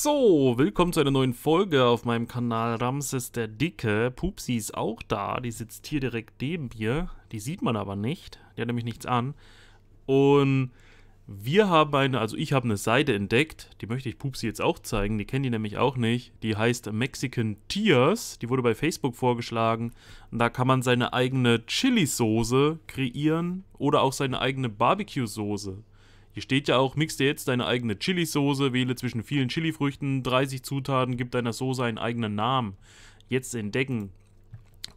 So, willkommen zu einer neuen Folge auf meinem Kanal Ramses der Dicke. Pupsi ist auch da, die sitzt hier direkt neben mir. Die sieht man aber nicht, die hat nämlich nichts an. Und wir haben ich habe eine Seite entdeckt, die möchte ich Pupsi jetzt auch zeigen. Die kennt die nämlich auch nicht. Die heißt Mexican Tears, die wurde bei Facebook vorgeschlagen. Und da kann man seine eigene Chili-Soße kreieren oder auch seine eigene Barbecue-Soße. Hier steht ja auch, mix dir jetzt deine eigene Chili-Soße, wähle zwischen vielen Chili-Früchten, 30 Zutaten, gib deiner Soße einen eigenen Namen. Jetzt entdecken.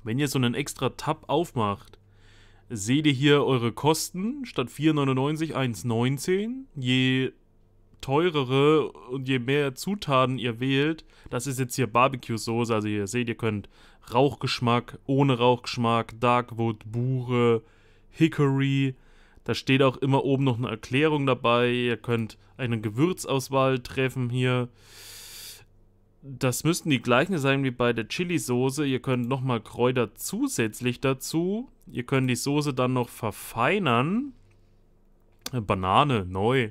Wenn ihr so einen extra Tab aufmacht, seht ihr hier eure Kosten, statt 4,99 1,19. Je teurere und je mehr Zutaten ihr wählt, das ist jetzt hier Barbecue-Soße, also ihr seht, ihr könnt Rauchgeschmack, ohne Rauchgeschmack, Darkwood, Buche, Hickory. Da steht auch immer oben noch eine Erklärung dabei. Ihr könnt eine Gewürzauswahl treffen hier. Das müssten die gleichen sein wie bei der Chili-Soße. Ihr könnt nochmal Kräuter zusätzlich dazu. Ihr könnt die Soße dann noch verfeinern. Banane, neu.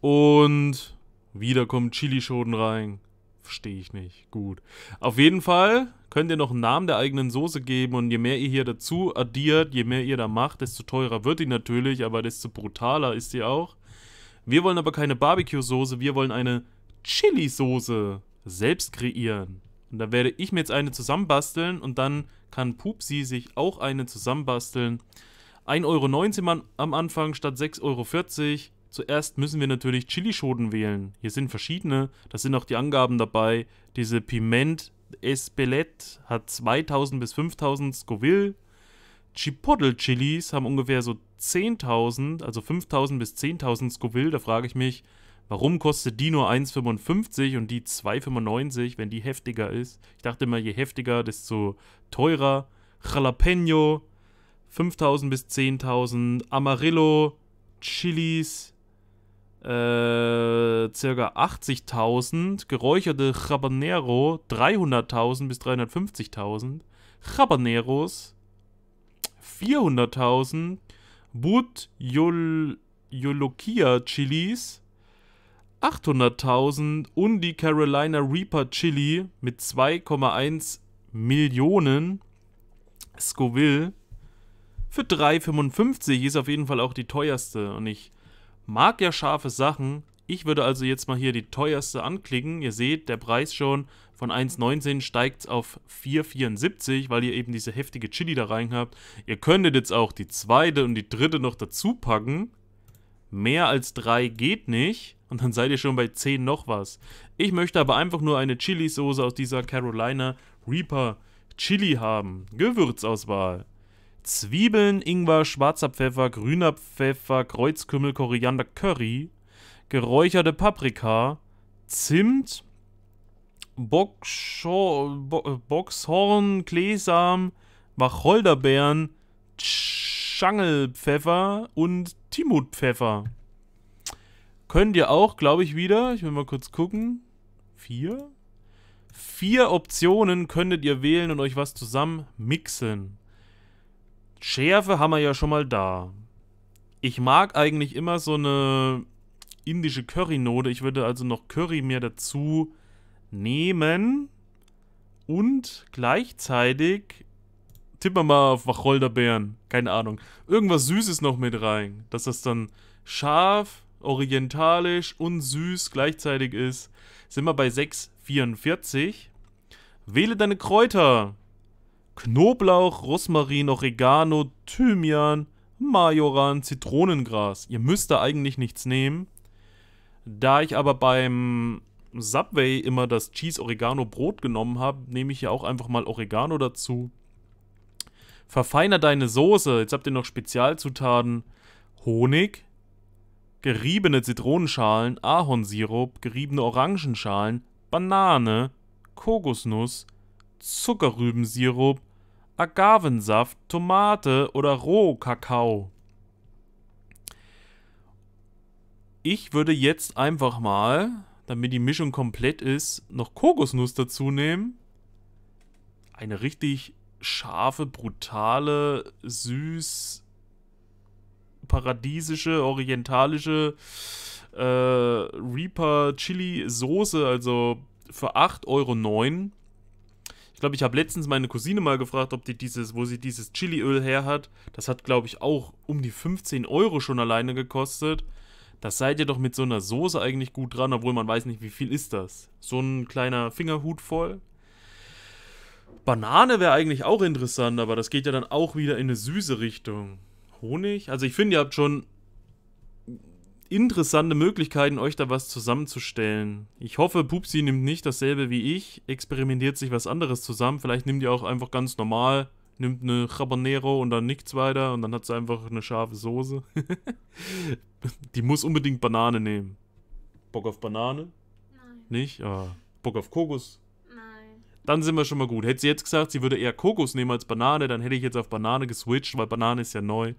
Und wieder kommen Chilischoten rein. Verstehe ich nicht. Gut. Auf jeden Fall könnt ihr noch einen Namen der eigenen Soße geben und je mehr ihr hier dazu addiert, je mehr ihr da macht, desto teurer wird die natürlich, aber desto brutaler ist die auch. Wir wollen aber keine Barbecue-Soße, wir wollen eine Chili-Soße selbst kreieren. Und da werde ich mir jetzt eine zusammenbasteln und dann kann Pupsi sich auch eine zusammenbasteln. 1,19 Euro am Anfang statt 6,40 Euro. Zuerst müssen wir natürlich Chilischoten wählen. Hier sind verschiedene, da sind auch die Angaben dabei. Diese Piment Espelette hat 2000 bis 5000 Scoville. Chipotle Chilis haben ungefähr so 10.000, also 5000 bis 10.000 Scoville. Da frage ich mich, warum kostet die nur 1,55 und die 2,95, wenn die heftiger ist? Ich dachte immer, je heftiger, desto teurer. Jalapeno 5000 bis 10.000. Amarillo Chilis ca. 80.000, geräucherte Habanero 300.000 bis 350.000, Habaneros 400.000, Bhut Jolokia Chilis 800.000 und die Carolina Reaper Chili mit 2,1 Millionen Scoville für 3,55 ist auf jeden Fall auch die teuerste und ich mag ja scharfe Sachen. Ich würde also jetzt mal hier die teuerste anklicken. Ihr seht, der Preis schon von 1,19 steigt auf 4,74, weil ihr eben diese heftige Chili da rein habt. Ihr könntet jetzt auch die zweite und die dritte noch dazu packen. Mehr als 3 geht nicht. Und dann seid ihr schon bei 10 noch was. Ich möchte aber einfach nur eine Chili-Soße aus dieser Carolina Reaper Chili haben. Gewürzauswahl. Zwiebeln, Ingwer, schwarzer Pfeffer, grüner Pfeffer, Kreuzkümmel, Koriander, Curry, geräucherte Paprika, Zimt, Boxhornklee, Wacholderbeeren, Schangelpfeffer und Timutpfeffer. Könnt ihr auch, glaube ich, wieder, ich will mal kurz gucken, 4 Optionen könntet ihr wählen und euch was zusammen mixen. Schärfe haben wir ja schon mal da. Ich mag eigentlich immer so eine indische Currynote. Ich würde also noch Curry mehr dazu nehmen. Und gleichzeitig tippen wir mal auf Wacholderbeeren. Keine Ahnung. Irgendwas Süßes noch mit rein. Dass das dann scharf, orientalisch und süß gleichzeitig ist. Sind wir bei 6,44. Wähle deine Kräuter. Knoblauch, Rosmarin, Oregano, Thymian, Majoran, Zitronengras. Ihr müsst da eigentlich nichts nehmen. Da ich aber beim Subway immer das Cheese-Oregano-Brot genommen habe, nehme ich hier auch einfach mal Oregano dazu. Verfeiner deine Soße. Jetzt habt ihr noch Spezialzutaten. Honig, geriebene Zitronenschalen, Ahornsirup, geriebene Orangenschalen, Banane, Kokosnuss, Zuckerrübensirup, Agavensaft, Tomate oder Rohkakao. Ich würde jetzt einfach mal, damit die Mischung komplett ist, noch Kokosnuss dazu nehmen. Eine richtig scharfe, brutale, süß, paradiesische, orientalische Reaper Chili Soße, also für 8,09 €. Ich glaube, ich habe letztens meine Cousine mal gefragt, ob die wo sie dieses Chiliöl her hat. Das hat, glaube ich, auch um die 15 € schon alleine gekostet. Das seid ihr doch mit so einer Soße eigentlich gut dran, obwohl man weiß nicht, wie viel ist das. So ein kleiner Fingerhut voll. Banane wäre eigentlich auch interessant, aber das geht ja dann auch wieder in eine süße Richtung. Honig? Also ich finde, ihr habt schon interessante Möglichkeiten, euch da was zusammenzustellen. Ich hoffe, Pupsi nimmt nicht dasselbe wie ich, experimentiert sich was anderes zusammen. Vielleicht nimmt ihr auch einfach ganz normal, nimmt eine Habanero und dann nichts weiter und dann hat sie einfach eine scharfe Soße. Die muss unbedingt Banane nehmen. Bock auf Banane? Nein. Nicht? Ah, Bock auf Kokos? Nein. Dann sind wir schon mal gut. Hätte sie jetzt gesagt, sie würde eher Kokos nehmen als Banane, dann hätte ich jetzt auf Banane geswitcht, weil Banane ist ja neu.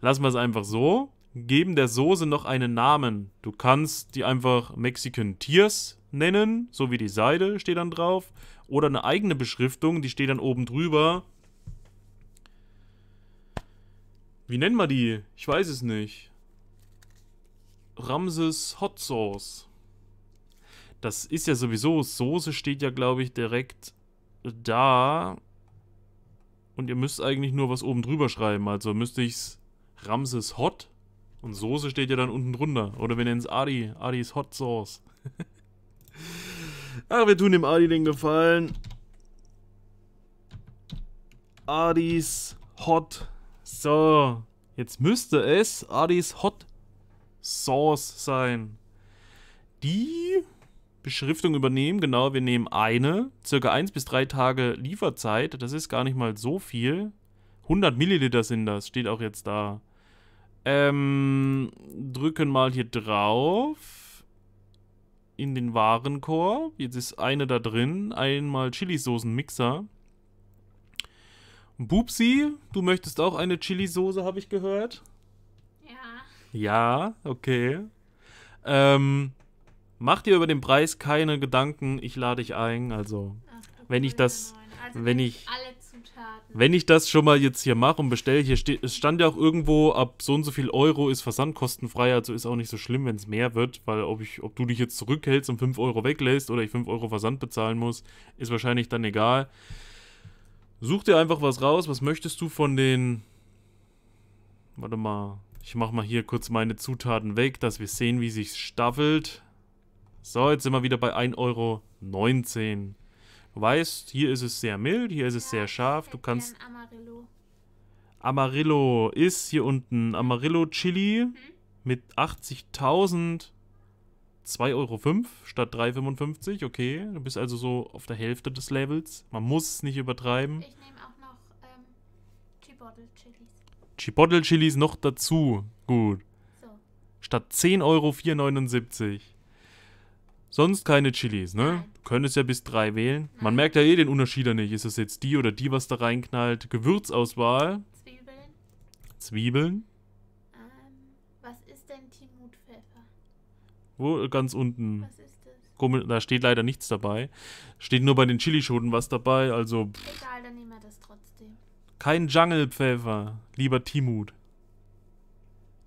Lassen wir es einfach so. Geben der Soße noch einen Namen. Du kannst die einfach Mexican Tears nennen, so wie die Seide steht dann drauf. Oder eine eigene Beschriftung, die steht dann oben drüber. Wie nennen wir die? Ich weiß es nicht. Ramses Hot Sauce. Das ist ja sowieso, Soße steht ja, glaube ich, direkt da. Und ihr müsst eigentlich nur was oben drüber schreiben. Also müsste ich es Ramses Hot. Und Soße steht ja dann unten drunter. Oder wir nennen es Adi. Adis Hot Sauce. Ach, wir tun dem Adi den Gefallen. Adis Hot. So. Jetzt müsste es Adis Hot Sauce sein. Die Beschriftung übernehmen. Genau, wir nehmen eine. Circa 1 bis 3 Tage Lieferzeit. Das ist gar nicht mal so viel. 100 Milliliter sind das. Steht auch jetzt da. Drücken mal hier drauf. In den Warenkorb. Jetzt ist eine da drin. Einmal Chilisoßen-Mixer. Pupsi, du möchtest auch eine Chilisoße, habe ich gehört? Ja. Ja, okay. Mach dir über den Preis keine Gedanken. Ich lade dich ein. Also, wenn ich das... Wenn ich das schon mal jetzt hier mache und bestelle, hier steht, es stand ja auch irgendwo, ab so und so viel Euro ist versandkostenfrei, also ist auch nicht so schlimm, wenn es mehr wird, weil ob du dich jetzt zurückhältst und 5 € weglässt oder ich 5 € Versand bezahlen muss, ist wahrscheinlich dann egal. Such dir einfach was raus, was möchtest du von den... Warte mal, ich mache mal hier kurz meine Zutaten weg, dass wir sehen, wie sich's staffelt. So, jetzt sind wir wieder bei 1,19 €. Du weißt, hier ist es sehr mild, hier ist es sehr scharf. Du kannst. Amarillo. Amarillo ist hier unten. Amarillo Chili mit 80.000. 2,05 € statt 3,55 €. Okay, du bist also so auf der Hälfte des Levels. Man muss es nicht übertreiben. Ich nehme auch noch Chipotle Chilis. Chipotle Chilis noch dazu. Gut. So. Statt 10 € 4,79 €. Sonst keine Chilis, ne? Du könntest ja bis 3 wählen. Nein. Man merkt ja eh den Unterschied ja nicht. Ist das jetzt die oder die, was da reinknallt? Gewürzauswahl. Zwiebeln. Zwiebeln. Was ist denn Timut-Pfeffer? Wo? Ganz unten. Was ist das? Komisch, da steht leider nichts dabei. Steht nur bei den Chilischoten was dabei, also... Pff. Egal, dann nehmen wir das trotzdem. Kein Jungle-Pfeffer, lieber Timut.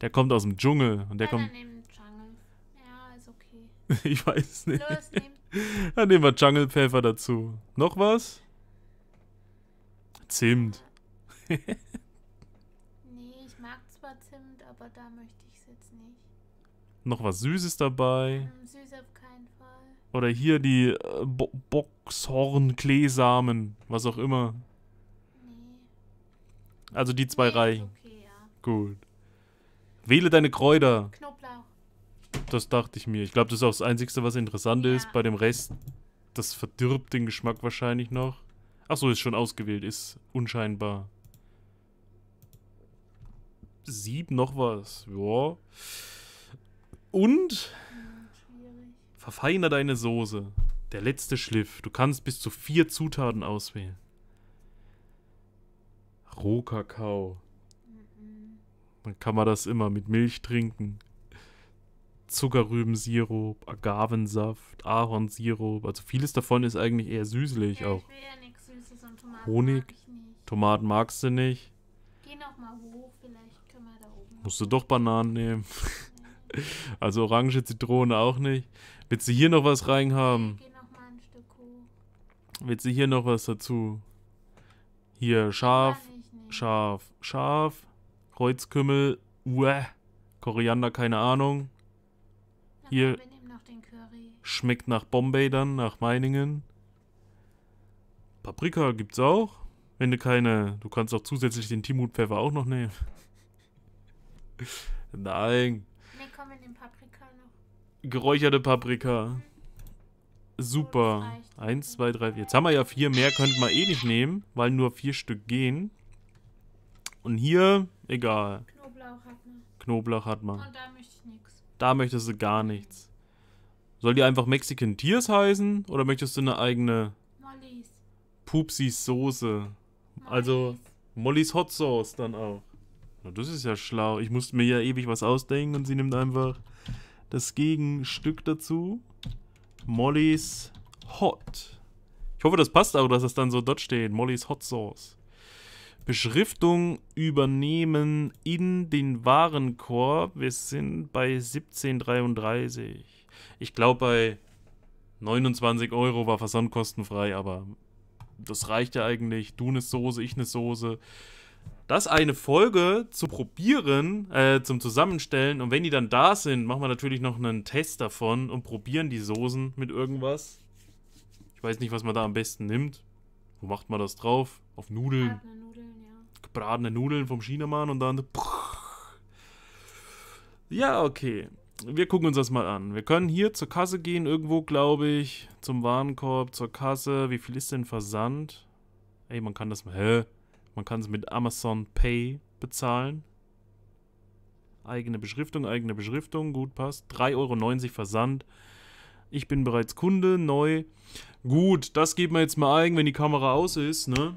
Der kommt aus dem Dschungel. Und der kommt... Ich weiß es nicht. Los, dann nehmen wir Jungle Pfeffer dazu. Noch was? Zimt. Nee, ich mag zwar Zimt, aber da möchte ich es jetzt nicht. Noch was Süßes dabei? Süß auf keinen Fall. Oder hier die Boxhornklee-Samen, was auch immer. Nee. Also die 2 reichen. Okay, ja. Gut. Wähle deine Kräuter. Knoblauch. Das dachte ich mir. Ich glaube, das ist auch das Einzige, was interessant ist. Bei dem Rest, das verdirbt den Geschmack wahrscheinlich noch. Achso, ist schon ausgewählt. Ist unscheinbar. 7 noch was. Ja. Und? Verfeiner deine Soße. Der letzte Schliff. Du kannst bis zu 4 Zutaten auswählen. Rohkakao. Dann kann man das immer mit Milch trinken. Zuckerrübensirup, Agavensaft, Ahornsirup. Also vieles davon ist eigentlich eher süßlich auch. Ich will ja nichts Süßes und Tomaten Honig. Mag ich nicht. Tomaten magst du nicht. Geh nochmal hoch, vielleicht können wir da oben. Musst du doch Bananen nehmen. Also Orange, Zitrone auch nicht. Willst du hier noch was reinhaben? Geh noch mal ein Stück hoch. Willst du hier noch was dazu? Hier, scharf, scharf, scharf, Kreuzkümmel, Koriander, keine Ahnung. Hier, schmeckt nach Bombay dann, nach Meiningen. Paprika gibt's auch. Wenn du keine, du kannst auch zusätzlich den Timut-Pfeffer auch noch nehmen. Nein. Ne, komm in den Paprika noch. Geräucherte Paprika. Super. 1, 2, 3, 4. Jetzt haben wir ja 4 mehr, könnten wir eh nicht nehmen, weil nur 4 Stück gehen. Und hier, egal. Knoblauch hat man. Knoblauch hat man. Und da möchte ich nichts. Da möchtest du gar nichts. Soll die einfach Mexican Tears heißen? Oder möchtest du eine eigene Pupsis Soße? Also Mollys Hot Sauce dann auch. Na, das ist ja schlau. Ich musste mir ja ewig was ausdenken und sie nimmt einfach das Gegenstück dazu. Mollys Hot. Ich hoffe, das passt auch, dass das dann so dort steht. Mollys Hot Sauce. Beschriftung übernehmen in den Warenkorb. Wir sind bei 17,33. Ich glaube, bei 29 Euro war versandkostenfrei, aber das reicht ja eigentlich. Du eine Soße, ich eine Soße. Das eine Folge zu probieren, zum Zusammenstellen. Und wenn die dann da sind, machen wir natürlich noch einen Test davon und probieren die Soßen mit irgendwas. Ich weiß nicht, was man da am besten nimmt. Wo macht man das drauf? Auf Nudeln. Gebratene Nudeln, ja. Gebratene Nudeln vom Chinamann und dann... Ja, okay. Wir gucken uns das mal an. Wir können hier zur Kasse gehen, irgendwo, glaube ich. Zum Warenkorb, zur Kasse. Wie viel ist denn Versand? Ey, man kann das... Hä? Man kann es mit Amazon Pay bezahlen. Eigene Beschriftung. Gut, passt. 3,90 Euro Versand. Ich bin bereits Kunde, neu. Gut, das geben wir jetzt mal ein, wenn die Kamera aus ist, ne?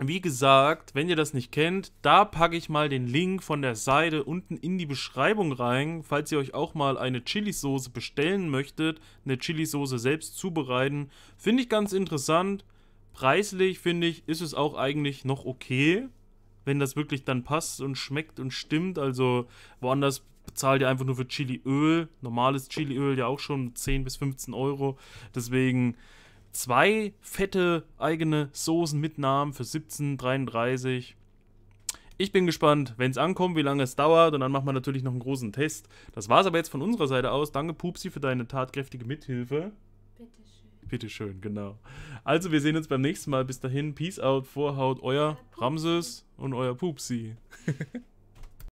Wie gesagt, wenn ihr das nicht kennt, da packe ich mal den Link von der Seite unten in die Beschreibung rein, falls ihr euch auch mal eine Chili-Soße bestellen möchtet, eine Chili-Soße selbst zubereiten. Finde ich ganz interessant. Preislich, finde ich, ist es auch eigentlich noch okay, wenn das wirklich dann passt und schmeckt und stimmt. Also woanders bezahlt ihr einfach nur für Chiliöl, normales Chiliöl ja auch schon 10 bis 15 Euro, deswegen... 2 fette eigene Soßen mit Namen für 17,33. Ich bin gespannt, wenn es ankommt, wie lange es dauert. Und dann machen wir natürlich noch einen großen Test. Das war's aber jetzt von unserer Seite aus. Danke, Pupsi, für deine tatkräftige Mithilfe. Bitteschön. Bitteschön, genau. Also, wir sehen uns beim nächsten Mal. Bis dahin. Peace out, Vorhaut, euer Ramses und euer Pupsi.